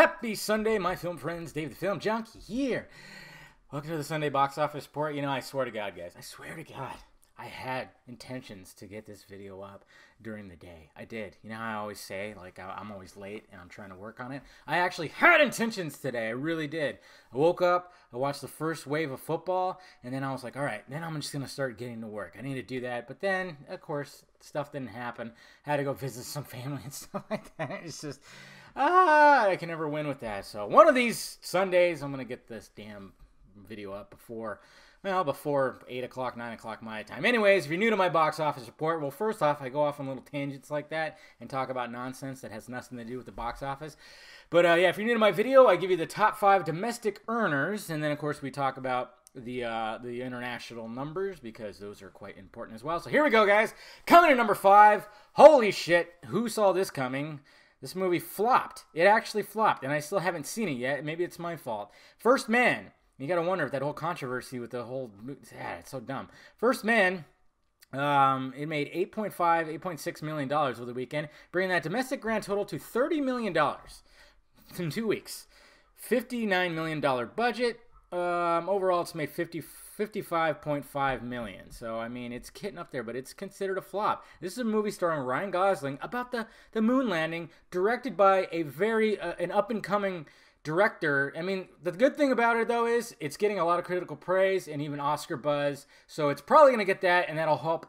Happy Sunday, my film friends. Dave the Film Junkie here. Welcome to the Sunday box office report. You know, I swear to God, guys. I swear to God, I had intentions to get this video up during the day. I did. You know how I always say, like, I'm always late and I'm trying to work on it? I actually had intentions today. I really did. I woke up, I watched the first wave of football, and then I was like, all right, then I'm just going to start getting to work. I need to do that. But then, of course, stuff didn't happen. I had to go visit some family and stuff like that. It's just... I can never win with that. So one of these Sundays, I'm going to get this damn video up before, well, before 8 o'clock, 9 o'clock my time. Anyways, if you're new to my box office report, well, first off, I go off on little tangents like that and talk about nonsense that has nothing to do with the box office. But yeah, if you're new to my video, I give you the top 5 domestic earners. And then, of course, we talk about the international numbers because those are quite important as well. So here we go, guys. Coming in number 5. Holy shit, who saw this coming? This movie flopped. It actually flopped, and I still haven't seen it yet. Maybe it's my fault. First Man. You got to wonder if that whole controversy with the whole... Ah, it's so dumb. First Man, it made $8.6 million over the weekend, bringing that domestic grand total to $30 million in 2 weeks. $59 million budget. Overall, it's made $55.5 million. So, I mean, it's getting up there, but it's considered a flop. This is a movie starring Ryan Gosling about the moon landing, directed by a very, an up-and-coming director. I mean, the good thing about it, though, is it's getting a lot of critical praise and even Oscar buzz. So it's probably going to get that, and that'll help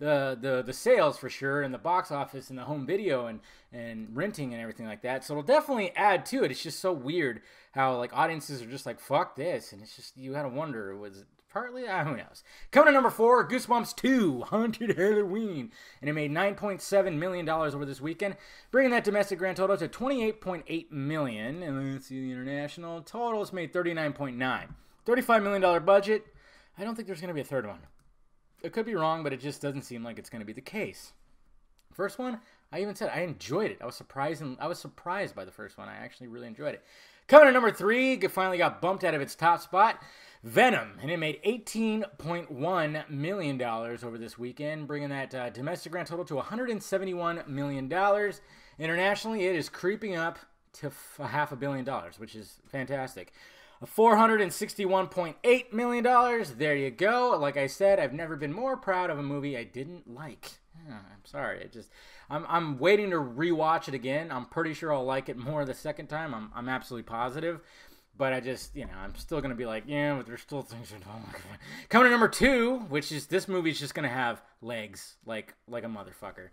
the sales for sure, and the box office and the home video and renting and everything like that. So it'll definitely add to it. It's just so weird how like audiences are just like, fuck this, and it's just, you gotta wonder, was it partly, who knows. Coming to number 4, Goosebumps 2, Haunted Halloween, and it made $9.7 million over this weekend, bringing that domestic grand total to $28.8 million, and let's see the international totals, made $39.9. $35 million budget. I don't think there's gonna be a third one. It could be wrong, but it just doesn't seem like it's going to be the case. First one, I even said I enjoyed it. I was surprised, and I was surprised by the first one. I actually really enjoyed it. Coming to number 3, it finally got bumped out of its top spot, Venom, and it made $18.1 million over this weekend, bringing that domestic grand total to $171 million. Internationally, it is creeping up to $500 million, which is fantastic. $461.8 million. There you go. Like I said, I've never been more proud of a movie I didn't like. I'm sorry. I'm waiting to rewatch it again. I'm pretty sure I'll like it more the second time. I'm absolutely positive. But I just, you know, I'm still going to be like, yeah, but there's still things I don't like. Coming to number 2, which is this movie's just going to have legs like a motherfucker.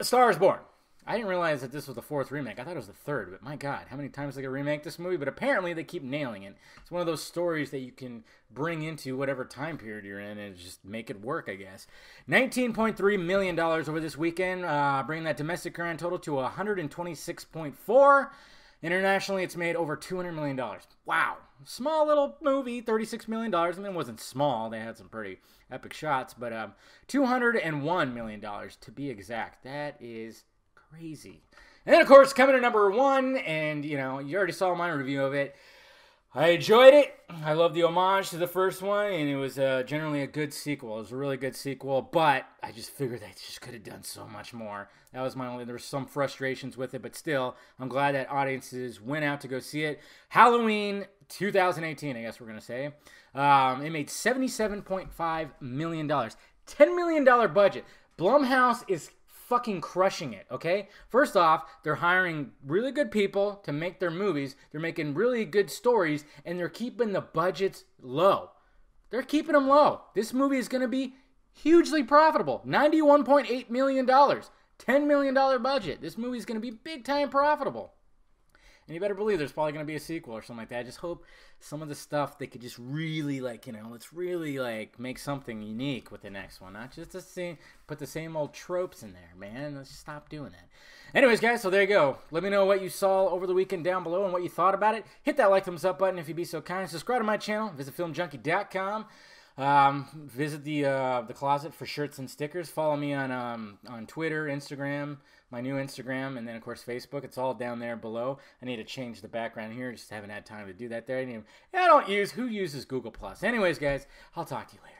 A Star is Born. I didn't realize that this was the 4th remake. I thought it was the 3rd, but my God, how many times they could remake this movie? But apparently they keep nailing it. It's one of those stories that you can bring into whatever time period you're in and just make it work, I guess. $19.3 million over this weekend, bringing that domestic grand total to $126.4. Internationally, it's made over $200 million. Wow. Small little movie, $36 million. I mean, it wasn't small. They had some pretty epic shots, but $201 million to be exact. That is crazy. And then, of course, coming to number 1, and, you know, you already saw my review of it. I enjoyed it. I love the homage to the first one, and it was generally a good sequel. It was a really good sequel, but I just figured they just could have done so much more. That was my only... There were some frustrations with it, but still, I'm glad that audiences went out to go see it. Halloween 2018, I guess we're going to say. It made $77.5 million. $10 million budget. Blumhouse is... fucking crushing it, okay? First off, they're hiring really good people to make their movies. They're making really good stories, and they're keeping the budgets low. They're keeping them low. This movie is going to be hugely profitable. $91.8 million. $10 million budget. This movie is going to be big-time profitable. And you better believe there's probably going to be a sequel or something like that. I just hope some of the stuff they could just really, like, you know, let's really, like, make something unique with the next one. Not just put the same old tropes in there, man. Let's just stop doing that. Anyways, guys, so there you go. Let me know what you saw over the weekend down below and what you thought about it. Hit that like, thumbs up button if you'd be so kind. Subscribe to my channel. Visit FilmJunkie.com. Visit the closet for shirts and stickers. Follow me on Twitter, Instagram, my new Instagram, and then of course Facebook. It's all down there below. I need to change the background here. Just haven't had time to do that there. I don't use... Who uses Google Plus? Anyways, guys, I'll talk to you later.